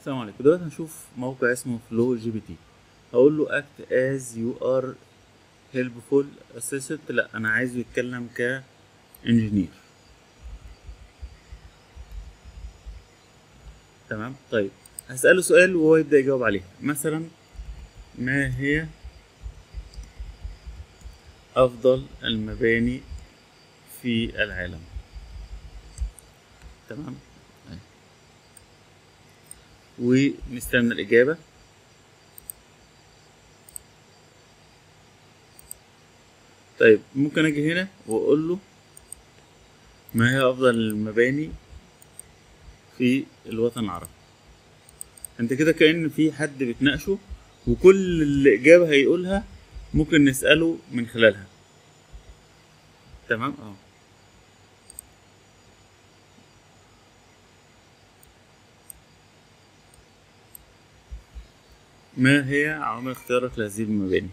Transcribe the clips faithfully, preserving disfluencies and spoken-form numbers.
السلام عليكم. دلوقتي هنشوف موقع اسمه فلو جي بي تي. هقول له act as you are helpful assistant. لا انا عايزه يتكلم ك engineer. تمام. طيب هسأله سؤال وهو يبدأ يجاوب عليه. مثلا ما هي افضل المباني في العالم؟ تمام. ونستنى الإجابة. طيب ممكن أجي هنا وأقول له ما هي أفضل المباني في الوطن العربي. أنت كده كأن في حد بتناقشه، وكل الإجابة هيقولها ممكن نسأله من خلالها. تمام. أه ما هي عوامل اختيارك لهذه المباني؟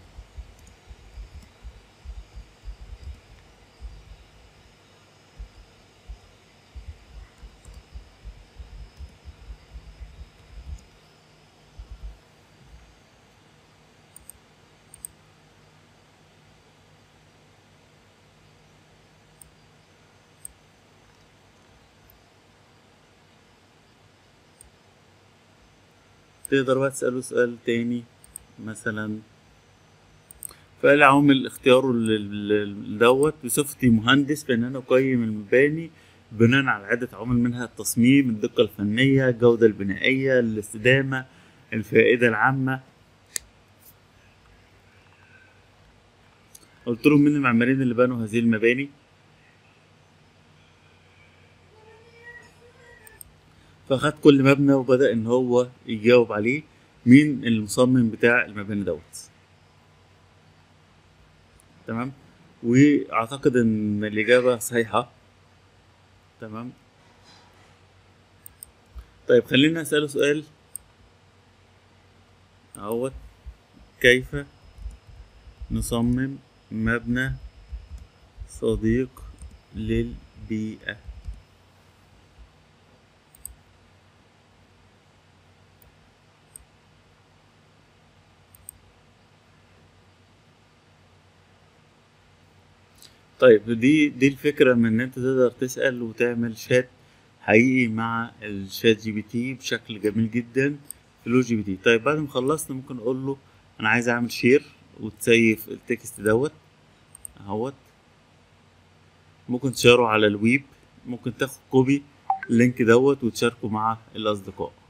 تقدر بقى تسأله سؤال تاني، مثلا فقال عامل اختياره لدوت بصفتي مهندس بأن أنا أقيم المباني بناء على عدة عوامل، منها التصميم، الدقة الفنية، الجودة البنائية، الاستدامة، الفائدة العامة. قلت لهم مين المعماريين اللي بنوا هذه المباني، فاخد كل مبنى وبدأ ان هو يجاوب عليه مين المصمم بتاع المبنى دوت. تمام. واعتقد ان الاجابة صحيحة. تمام. طيب خلينا اسأله سؤال اهوت، كيف نصمم مبنى صديق للبيئة؟ طيب دي دي الفكرة من ان انت تقدر تسأل وتعمل شات حقيقي مع الشات جي بي تي بشكل جميل جدا في فلو جي بي تي. طيب بعد ما خلصنا ممكن اقول له انا عايز اعمل شير وتسيف التكست دوت اهوت، ممكن تشاره على الويب، ممكن تاخد كوبي اللينك دوت وتشاركه مع الاصدقاء.